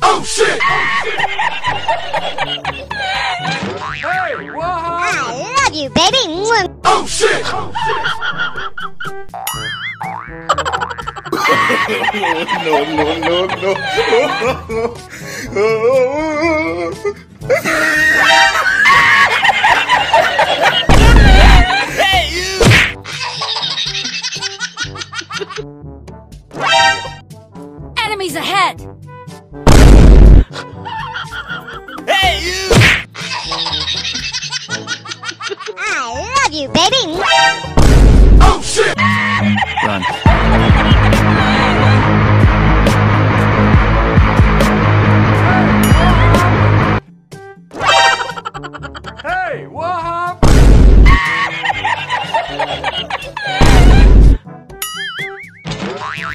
Oh shit! Hey, what? I love you, baby! Oh shit! Oh, shit. No. Enemies ahead! Hey, you! I love you, baby! Oh, shit! Run.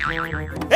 Thank you.